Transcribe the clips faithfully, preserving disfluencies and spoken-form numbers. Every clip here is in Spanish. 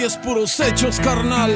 aquí es puros hechos, carnal.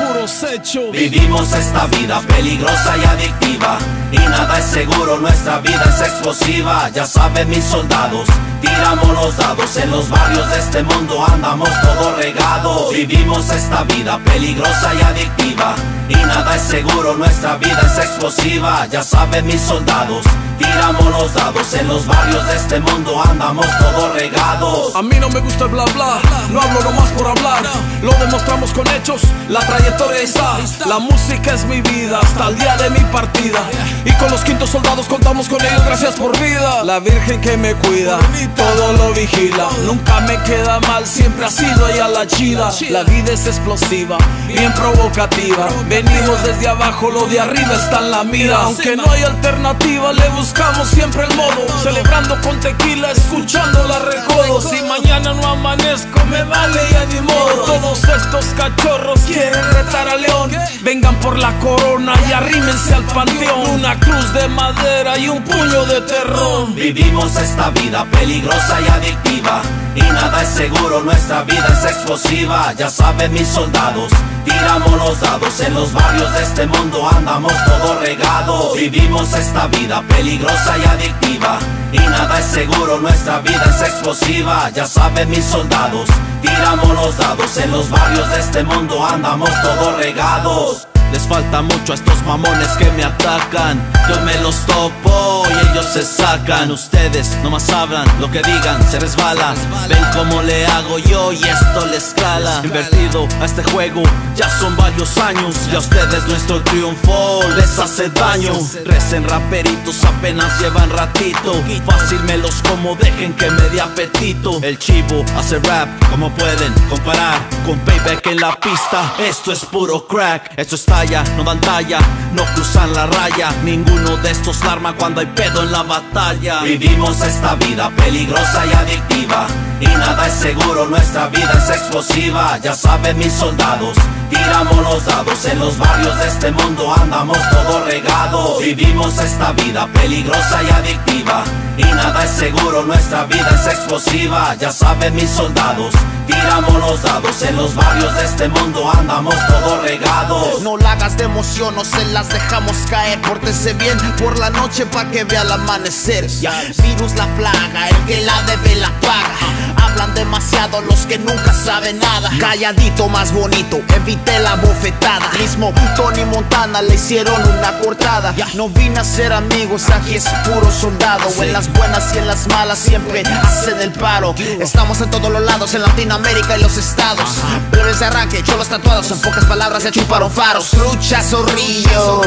Puros hechos. Vivimos esta vida peligrosa y adictiva, y nada es seguro, nuestra vida es explosiva. Ya saben mis soldados, tiramos los dados. En los barrios de este mundo andamos todos regados. Vivimos esta vida peligrosa y adictiva, y nada es seguro, nuestra vida es explosiva. Ya saben mis soldados, tiramos los dados. En los barrios de este mundo andamos todos regados. A mí no me gusta el bla bla, no hablo nomás por hablar. Lo demostramos con hechos, la trayectoria está. La música es mi vida hasta el día de mi partida, y con los quintos soldados contamos con ellos, gracias por vida. La Virgen que me cuida, todo lo vigila, nunca me queda mal, siempre ha sido ella la chida. La vida es explosiva, bien provocativa, venimos desde abajo, lo de arriba está en la mira. Aunque no hay alternativa, le buscamos siempre el modo, celebrando con tequila, escuchando la recodo. Si mañana no amanezco, me vale ya ni modo. Todos estos cachorros quieren retar a León, vengan por la corona y arrímense al panteón. Una cruz de madera y un puño de terrón. Vivimos esta vida peligrosa y adictiva, y nada es seguro, nuestra vida es explosiva. Ya saben mis soldados, tiramos los dados. En los barrios de este mundo andamos todos regados. Vivimos esta vida peligrosa y adictiva, y nada es seguro, nuestra vida es explosiva. Ya saben mis soldados, tiramos los dados. En los barrios de este mundo andamos todos regados. Les falta mucho a estos mamones que me atacan. Yo me los topo y ellos se sacan. Ustedes nomás hablan, lo que digan se resbalan. Ven cómo le hago yo y esto le escala. Invertido a este juego ya son varios años, y a ustedes nuestro triunfo les hace daño. Recen raperitos, apenas llevan ratito, fácil me los como, dejen que me dé apetito. El chivo hace rap, como pueden comparar con Payback en la pista. Esto es puro crack, esto está. No dan talla, no cruzan la raya. Ninguno de estos arma cuando hay pedo en la batalla. Vivimos esta vida peligrosa y adictiva, y nada es seguro, nuestra vida es explosiva. Ya saben mis soldados, tiramos los dados. En los barrios de este mundo andamos todos regados. Vivimos esta vida peligrosa y adictiva, y nada es seguro, nuestra vida es explosiva. Ya saben mis soldados, tiramos los dados. En los barrios de este mundo andamos todos regados. No la hagas de emoción, no se las dejamos caer. Pórtese bien por la noche pa' que vea el amanecer. Virus la plaga, el que la debe la paga. Hablan demasiado los que nunca saben nada. Calladito más bonito, evité la bofetada. Mismo Tony Montana le hicieron una cortada. No vine a ser amigos, aquí es puro soldado. En las buenas y en las malas siempre hacen el paro. Estamos en todos los lados, en Latinoamérica y los estados. Plebes de arranque, cholos tatuados, en pocas palabras se chuparon faros. Lucha zorrillo,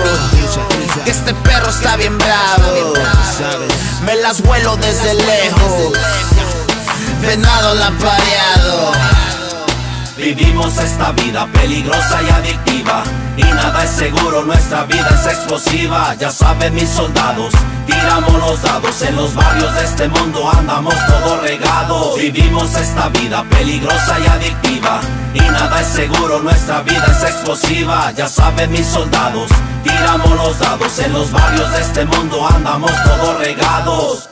que este perro está bien bravo. Me las vuelo desde lejos, venado lampareado. Vivimos esta vida peligrosa y adictiva, y nada es seguro, nuestra vida es explosiva. Ya saben mis soldados, tiramos los dados. En los barrios de este mundo andamos todos regados. Vivimos esta vida peligrosa y adictiva, y nada es seguro, nuestra vida es explosiva. Ya saben mis soldados, tiramos los dados. En los barrios de este mundo andamos todos regados.